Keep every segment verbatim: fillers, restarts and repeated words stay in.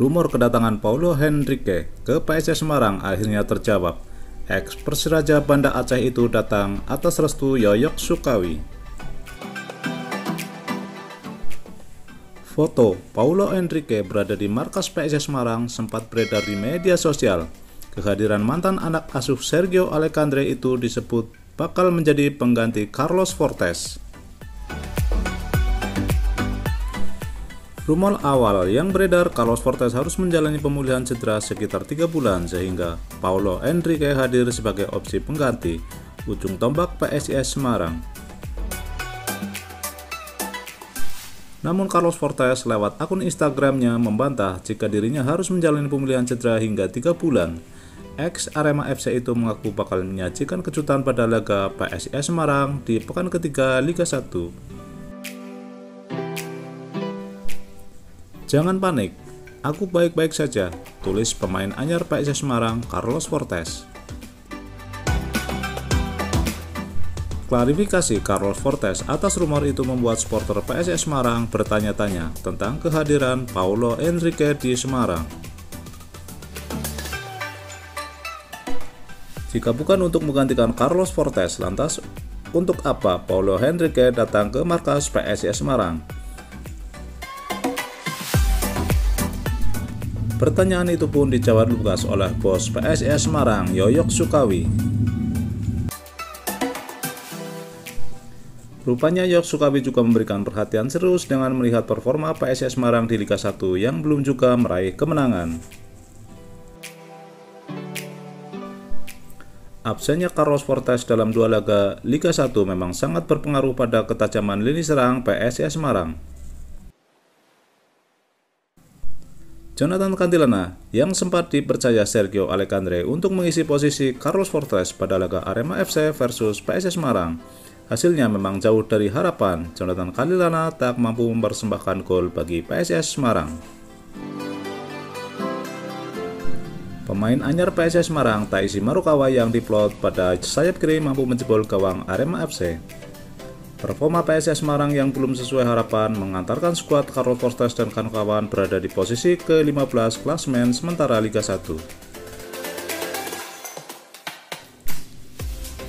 rumor kedatangan Paulo Henrique ke P S I S Semarang akhirnya terjawab. Eks Persiraja Banda Aceh itu datang atas restu Yoyok Sukawi. Foto Paulo Henrique berada di markas P S I S Semarang sempat beredar di media sosial. Kehadiran mantan anak asuh Sergio Alexandre itu disebut bakal menjadi pengganti Carlos Fortes. Rumor awal yang beredar Carlos Fortes harus menjalani pemulihan cedera sekitar tiga bulan sehingga Paulo Henrique hadir sebagai opsi pengganti. Ujung tombak P S I S Semarang. Namun Carlos Fortes lewat akun Instagramnya membantah jika dirinya harus menjalani pemulihan cedera hingga tiga bulan. Eks Arema F C itu mengaku bakal menyajikan kejutan pada laga P S I S Semarang di pekan ketiga Liga satu. Jangan panik, aku baik-baik saja, tulis pemain anyar P S I S Semarang, Carlos Fortes. Klarifikasi Carlos Fortes atas rumor itu membuat supporter P S I S Semarang bertanya-tanya tentang kehadiran Paulo Henrique di Semarang. Jika bukan untuk menggantikan Carlos Fortes, lantas untuk apa Paulo Henrique datang ke markas P S I S Semarang? Pertanyaan itu pun dijawab lugas oleh bos P S I S Semarang, Yoyok Sukawi. Rupanya Yoyok Sukawi juga memberikan perhatian serius dengan melihat performa P S I S Semarang di Liga satu yang belum juga meraih kemenangan. Absennya Carlos Fortes dalam dua laga Liga satu memang sangat berpengaruh pada ketajaman lini serang P S I S Semarang. Jonathan Cantilana yang sempat dipercaya Sergio Alexandre untuk mengisi posisi Carlos Fortes pada laga Arema F C versus P S I S Semarang. Hasilnya memang jauh dari harapan, Jonathan Cantilana tak mampu mempersembahkan gol bagi P S I S Semarang. Pemain anyar P S I S Semarang, Taishi Marukawa yang diplot pada sayap kiri mampu menjebol gawang Arema F C. Performa P S I S Semarang yang belum sesuai harapan mengantarkan skuad Carlos Fortes dan kawan-kawan berada di posisi ke lima belas klasemen sementara Liga satu.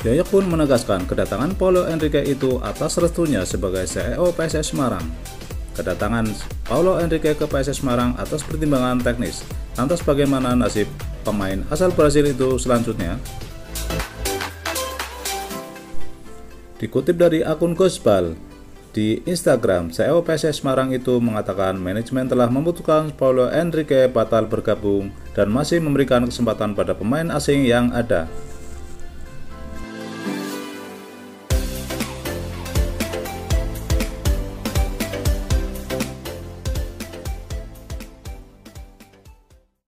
Yoyok pun menegaskan kedatangan Paulo Henrique itu atas restunya sebagai C E O P S I S Semarang. Kedatangan Paulo Henrique ke P S I S Semarang atas pertimbangan teknis. Lantas bagaimana nasib pemain asal Brasil itu selanjutnya? Dikutip dari akun Gosbal di Instagram, C E O P S I S Semarang itu mengatakan manajemen telah memutuskan Paulo Henrique batal bergabung dan masih memberikan kesempatan pada pemain asing yang ada.